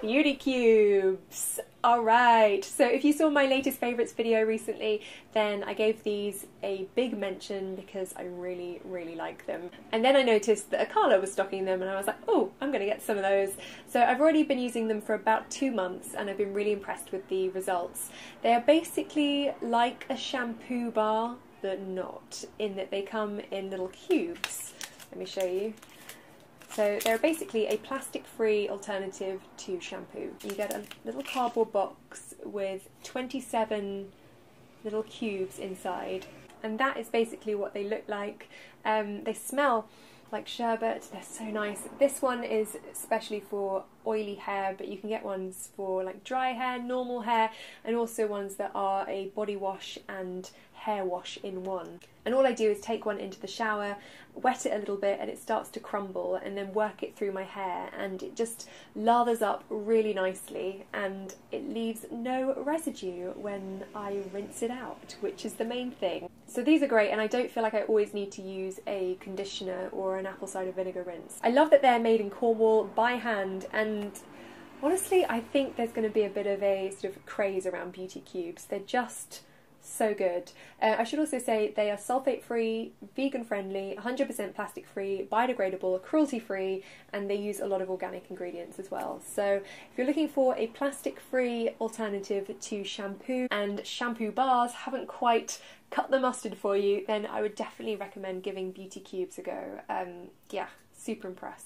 Beauty Kubes. Alright, so if you saw my latest favourites video recently, then I gave these a big mention because I really, really like them. And then I noticed that Akala was stocking them and I was like, oh, I'm going to get some of those. So I've already been using them for about 2 months and I've been really impressed with the results. They are basically like a shampoo bar, but not, in that they come in little cubes. Let me show you. So they're basically a plastic-free alternative to shampoo. You get a little cardboard box with 27 little cubes inside, and that is basically what they look like. They smell like sherbet, they're so nice. This one is especially for oily hair, but you can get ones for like dry hair, normal hair, and also ones that are a body wash and hair wash in one. And all I do is take one into the shower, wet it a little bit, and it starts to crumble, and then work it through my hair, and it just lathers up really nicely, and it leaves no residue when I rinse it out, which is the main thing. So these are great, and I don't feel like I always need to use a conditioner or an apple cider vinegar rinse. I love that they're made in Cornwall by hand, and honestly I think there's going to be a bit of a sort of craze around Beauty Kubes. They're just so good. I should also say they are sulfate free, vegan friendly, 100% plastic free, biodegradable, cruelty free, and they use a lot of organic ingredients as well. So if you're looking for a plastic free alternative to shampoo, and shampoo bars haven't quite cut the mustard for you, then I would definitely recommend giving Beauty Kubes a go. Yeah, super impressed.